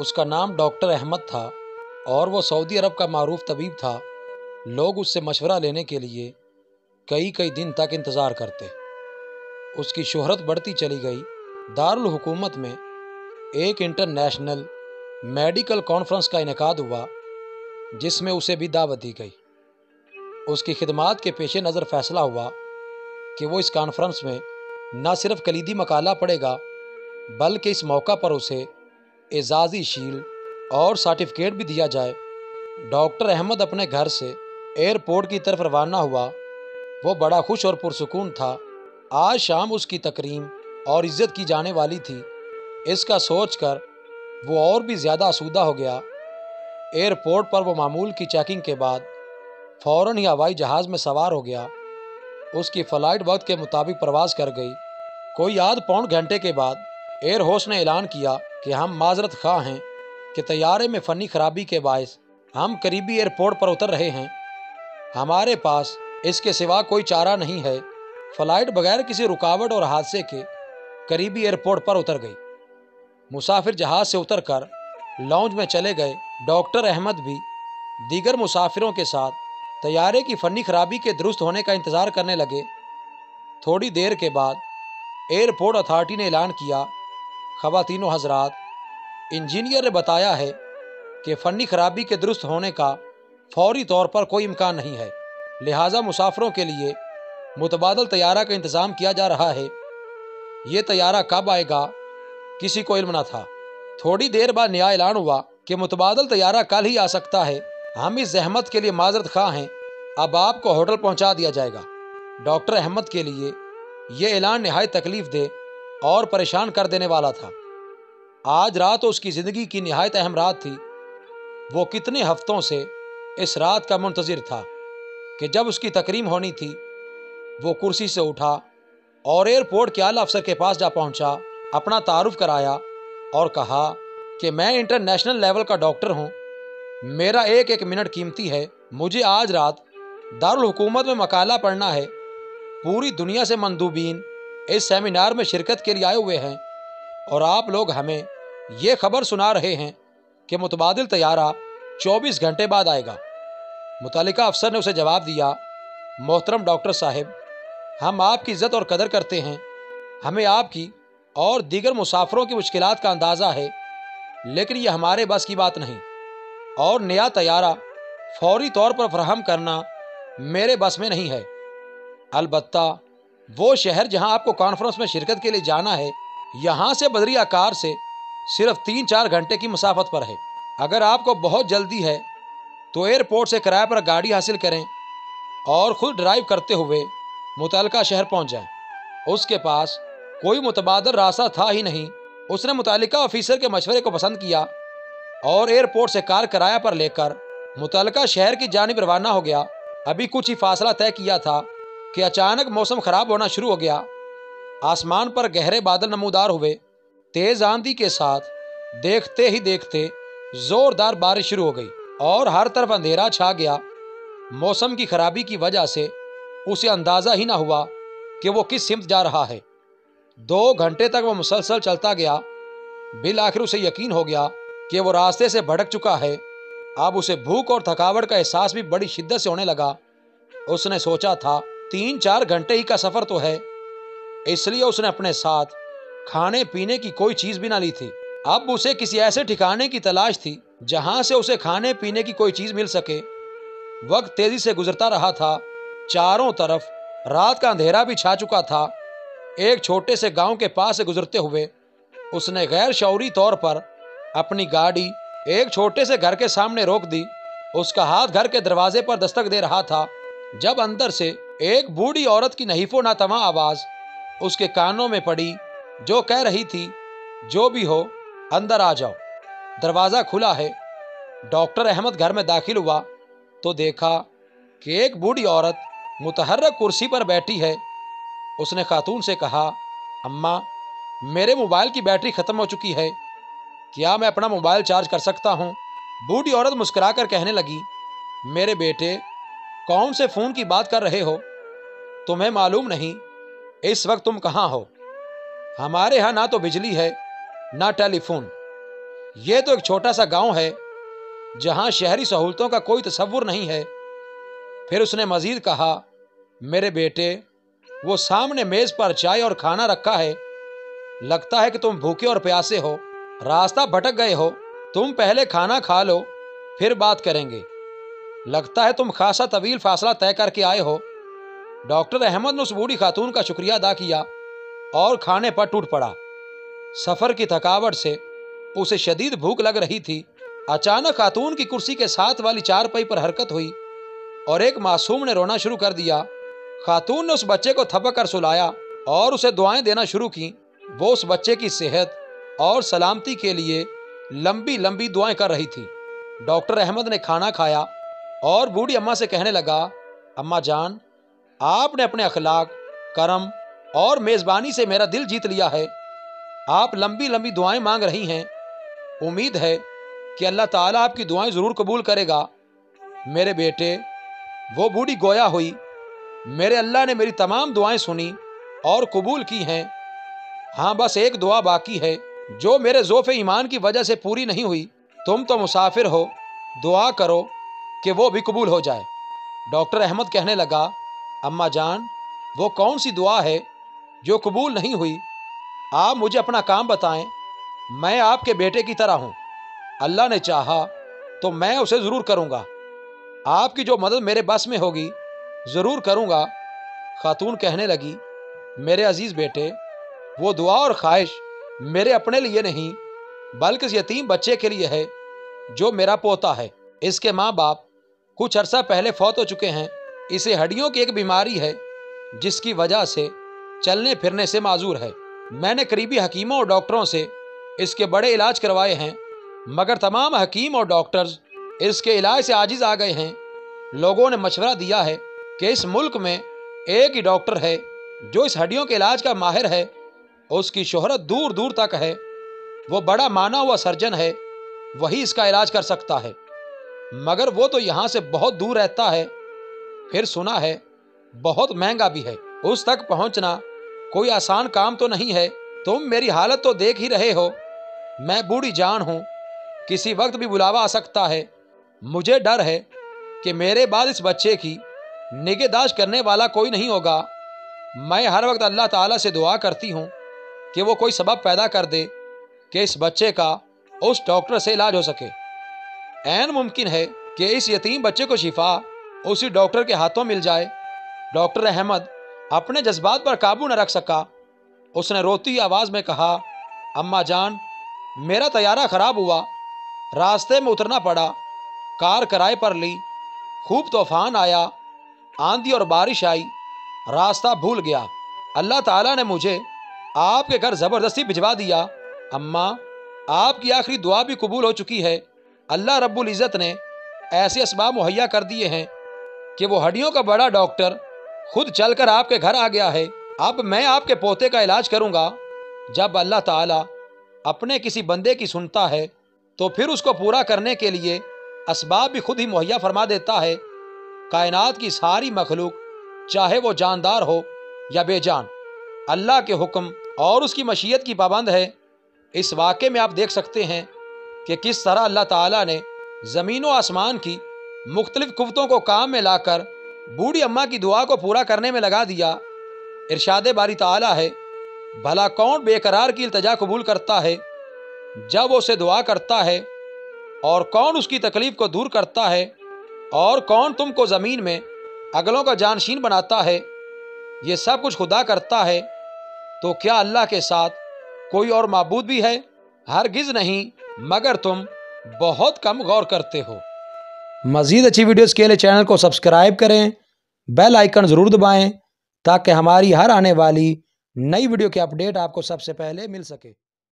उसका नाम डॉक्टर अहमद था और वो सऊदी अरब का मारूफ तबीब था। लोग उससे मशवरा लेने के लिए कई कई दिन तक इंतज़ार करते। उसकी शोहरत बढ़ती चली गई। दारुल हुकूमत में एक इंटरनेशनल मेडिकल कॉन्फ्रेंस का इनेकाद हुआ जिसमें उसे भी दावत दी गई। उसकी खिदमात के पेश नज़र फैसला हुआ कि वो इस कॉन्फ्रेंस में न सिर्फ कलीदी मकाला पढ़ेगा बल्कि इस मौका पर उसे एजाज़ी शील्ड और सर्टिफिकेट भी दिया जाए। डॉक्टर अहमद अपने घर से एयरपोर्ट की तरफ रवाना हुआ। वो बड़ा खुश और पुरसुकून था। आज शाम उसकी तकरीम और इज़्ज़त की जाने वाली थी। इसका सोचकर वो और भी ज़्यादा आसूदा हो गया। एयरपोर्ट पर वो मामूल की चेकिंग के बाद फ़ौरन ही हवाई जहाज़ में सवार हो गया। उसकी फ़्लाइट वक्त के मुताबिक प्रवास कर गई। कोई आध पौन घंटे के बाद एयर होस्ट ने ऐलान किया कि हम माजरत ख़्वाह हैं कि तैयारे में फ़नी खराबी के बायस हम करीबी एयरपोर्ट पर उतर रहे हैं। हमारे पास इसके सिवा कोई चारा नहीं है। फ़्लाइट बगैर किसी रुकावट और हादसे के करीबी एयरपोर्ट पर उतर गई। मुसाफिर जहाज़ से उतरकर लॉन्ज में चले गए। डॉक्टर अहमद भी दीगर मुसाफिरों के साथ तैयारे की फ़नी खराबी के दुरुस्त होने का इंतज़ार करने लगे। थोड़ी देर के बाद एयरपोर्ट अथॉरिटी ने ऐलान किया, ख़वातीनो हज़रात, इंजीनियर ने बताया है कि फ़नी खराबी के दुरुस्त होने का फौरी तौर पर कोई इम्कान नहीं है, लिहाजा मुसाफिरों के लिए मुतबादल तैयारा का इंतज़ाम किया जा रहा है। ये तैयारा कब आएगा किसी को इल्म न था। थोड़ी देर बाद नया ऐलान हुआ कि मुतबादल तैयारा कल ही आ सकता है। हम इस जहमत के लिए माजरत ख़्वाह हैं, अब आपको होटल पहुंचा दिया जाएगा। डॉक्टर अहमद के लिए यह ऐलान नहायत तकलीफ दे और परेशान कर देने वाला था। आज रात उसकी ज़िंदगी की नहायत अहम रात थी। वो कितने हफ्तों से इस रात का मुंतज़िर था कि जब उसकी तकरीम होनी थी। वो कुर्सी से उठा और एयरपोर्ट के आला अफसर के पास जा पहुंचा, अपना तारुफ कराया और कहा कि मैं इंटरनेशनल लेवल का डॉक्टर हूं, मेरा एक एक मिनट कीमती है। मुझे आज रात दारुल हुकूमत में मकाला पढ़ना है। पूरी दुनिया से मंदूबीन इस सेमिनार में शिरकत के लिए आए हुए हैं और आप लोग हमें ये खबर सुना रहे हैं कि मुतबादिल तैयारा 24 घंटे बाद आएगा। मुतल्लिका अफसर ने उसे जवाब दिया, मोहतरम डॉक्टर साहब, हम आपकी इज़्ज़त और कदर करते हैं। हमें आपकी और दीगर मुसाफिरों की मुश्किलात का अंदाज़ा है, लेकिन यह हमारे बस की बात नहीं और नया तैयारा फौरी तौर पर फराहम करना मेरे बस में नहीं है। अलबत्ता वो शहर जहां आपको कॉन्फ्रेंस में शिरकत के लिए जाना है, यहां से बदरिया कार से सिर्फ 3-4 घंटे की मसाफत पर है। अगर आपको बहुत जल्दी है तो एयरपोर्ट से किराए पर गाड़ी हासिल करें और ख़ुद ड्राइव करते हुए मुतल्लिका शहर पहुँच जाएँ। उसके पास कोई मुतबादल रास्ता था ही नहीं। उसने मुतल्लिका ऑफिसर के मशवरे को पसंद किया और एयरपोर्ट से कार किराया पर लेकर मुतल्लिका शहर की जानिब रवाना हो गया। अभी कुछ ही फासला तय किया था कि अचानक मौसम ख़राब होना शुरू हो गया। आसमान पर गहरे बादल नमूदार हुए। तेज़ आंधी के साथ देखते ही देखते ज़ोरदार बारिश शुरू हो गई और हर तरफ अंधेरा छा गया। मौसम की खराबी की वजह से उसे अंदाज़ा ही ना हुआ कि वो किस सिमत जा रहा है। 2 घंटे तक वो मुसलसल चलता गया। बिल आखिर उसे यकीन हो गया कि वो रास्ते से भटक चुका है। अब उसे भूख और थकावट का एहसास भी बड़ी शिद्दत से होने लगा। उसने सोचा था 3-4 घंटे ही का सफ़र तो है, इसलिए उसने अपने साथ खाने पीने की कोई चीज़ भी ना ली थी। अब उसे किसी ऐसे ठिकाने की तलाश थी जहाँ से उसे खाने पीने की कोई चीज़ मिल सके। वक्त तेज़ी से गुजरता रहा था। चारों तरफ रात का अंधेरा भी छा चुका था। एक छोटे से गांव के पास से गुजरते हुए उसने गैर शऊरी तौर पर अपनी गाड़ी एक छोटे से घर के सामने रोक दी। उसका हाथ घर के दरवाजे पर दस्तक दे रहा था जब अंदर से एक बूढ़ी औरत की नहीफो नातवा आवाज़ उसके कानों में पड़ी जो कह रही थी, जो भी हो अंदर आ जाओ, दरवाज़ा खुला है। डॉक्टर अहमद घर में दाखिल हुआ तो देखा कि एक बूढ़ी औरत मुतहर्रक कुर्सी पर बैठी है। उसने खातून से कहा, अम्मा मेरे मोबाइल की बैटरी ख़त्म हो चुकी है, क्या मैं अपना मोबाइल चार्ज कर सकता हूँ? बूढ़ी औरत मुस्कुराकर कहने लगी, मेरे बेटे कौन से फ़ोन की बात कर रहे हो? तुम्हें मालूम नहीं इस वक्त तुम कहाँ हो? हमारे यहाँ ना तो बिजली है ना टेलीफोन। ये तो एक छोटा सा गांव है जहां शहरी सहूलतों का कोई तसव्वुर नहीं है। फिर उसने मजीद कहा, मेरे बेटे, वो सामने मेज़ पर चाय और खाना रखा है, लगता है कि तुम भूखे और प्यासे हो, रास्ता भटक गए हो। तुम पहले खाना खा लो, फिर बात करेंगे। लगता है तुम खासा तवील फासला तय करके आए हो। डॉक्टर अहमद ने उस बूढ़ी खातून का शुक्रिया अदा किया और खाने पर टूट पड़ा। सफ़र की थकावट से उसे शदीद भूख लग रही थी। अचानक खातून की कुर्सी के साथ वाली चारपाई पर हरकत हुई और एक मासूम ने रोना शुरू कर दिया। खातून ने उस बच्चे को थपक कर सुलाया और उसे दुआएं देना शुरू की। वो उस बच्चे की सेहत और सलामती के लिए लंबी लंबी दुआएं कर रही थी। डॉक्टर अहमद ने खाना खाया और बूढ़ी अम्मा से कहने लगा, अम्मा जान, आपने अपने अखलाक, करम और मेज़बानी से मेरा दिल जीत लिया है। आप लंबी लंबी दुआएं मांग रही हैं। उम्मीद है कि अल्लाह ताला आपकी दुआएं ज़रूर कबूल करेगा। मेरे बेटे, वो बूढ़ी गोया हुई, मेरे अल्लाह ने मेरी तमाम दुआएं सुनी और कबूल की हैं। हाँ, बस एक दुआ बाकी है जो मेरे ज़ोफ़े ईमान की वजह से पूरी नहीं हुई। तुम तो मुसाफिर हो, दुआ करो कि वो भी कबूल हो जाए। डॉक्टर अहमद कहने लगा, अम्मा जान, वो कौन सी दुआ है जो कबूल नहीं हुई? आप मुझे अपना काम बताएं। मैं आपके बेटे की तरह हूँ, अल्लाह ने चाहा तो मैं उसे ज़रूर करूँगा। आपकी जो मदद मेरे बस में होगी ज़रूर करूँगा। खातून कहने लगी, मेरे अजीज़ बेटे, वो दुआ और ख्वाहिश मेरे अपने लिए नहीं बल्कि इस यतीम बच्चे के लिए है जो मेरा पोता है। इसके माँ बाप कुछ अरसा पहले फौत हो चुके हैं। इसे हड्डियों की एक बीमारी है जिसकी वजह से चलने फिरने से माजूर है। मैंने करीबी हकीमों और डॉक्टरों से इसके बड़े इलाज करवाए हैं, मगर तमाम हकीम और डॉक्टर्स इसके इलाज से आजिज़ आ गए हैं। लोगों ने मशवरा दिया है कि इस मुल्क में एक ही डॉक्टर है जो इस हड्डियों के इलाज का माहिर है। उसकी शोहरत दूर दूर तक है। वो बड़ा माना हुआ सर्जन है, वही इसका इलाज कर सकता है, मगर वो तो यहाँ से बहुत दूर रहता है। फिर सुना है बहुत महंगा भी है। उस तक पहुँचना कोई आसान काम तो नहीं है। तुम मेरी हालत तो देख ही रहे हो, मैं बूढ़ी जान हूँ, किसी वक्त भी बुलावा आ सकता है। मुझे डर है कि मेरे बाद इस बच्चे की निगहदाश्त करने वाला कोई नहीं होगा। मैं हर वक्त अल्लाह ताला से दुआ करती हूँ कि वो कोई सबब पैदा कर दे कि इस बच्चे का उस डॉक्टर से इलाज हो सके। ऐन मुमकिन है कि इस यतीम बच्चे को शिफा उसी डॉक्टर के हाथों मिल जाए। डॉक्टर अहमद अपने जज्बात पर काबू न रख सका। उसने रोती आवाज़ में कहा, अम्मा जान, मेरा तैयारा ख़राब हुआ, रास्ते में उतरना पड़ा, कार किराए पर ली, खूब तूफान आया, आंधी और बारिश आई, रास्ता भूल गया। अल्लाह ताला ने मुझे आपके घर ज़बरदस्ती भिजवा दिया। अम्मा, आपकी आखिरी दुआ भी कबूल हो चुकी है। अल्लाह रब्बुल इज़्ज़त ने ऐसे असबाब मुहैया कर दिए हैं कि वो हड्डियों का बड़ा डॉक्टर खुद चलकर आपके घर आ गया है। अब मैं आपके पोते का इलाज करूंगा। जब अल्लाह ताला अपने किसी बंदे की सुनता है तो फिर उसको पूरा करने के लिए असबाब भी खुद ही मुहैया फरमा देता है। कायनात की सारी मखलूक, चाहे वो जानदार हो या बेजान, अल्लाह के हुक्म और उसकी मशीयत की पाबंद है। इस वाक़े में आप देख सकते हैं कि किस तरह अल्लाह ताला ने ज़मीन व आसमान की मुख्तलिफ़ कुव्वतों को काम में लाकर बूढ़ी अम्मा की दुआ को पूरा करने में लगा दिया। इरशादे बारी ताला है, भला कौन बेकरार की इल्तजा कबूल करता है जब उसे दुआ करता है, और कौन उसकी तकलीफ़ को दूर करता है, और कौन तुमको ज़मीन में अगलों का जानशीन बनाता है। ये सब कुछ खुदा करता है, तो क्या अल्लाह के साथ कोई और माबूद भी है? हरगिज़ नहीं, मगर तुम बहुत कम गौर करते हो। मज़ीद अच्छी वीडियोस के लिए चैनल को सब्सक्राइब करें, बेल आइकन ज़रूर दबाएं ताकि हमारी हर आने वाली नई वीडियो के अपडेट आपको सबसे पहले मिल सके।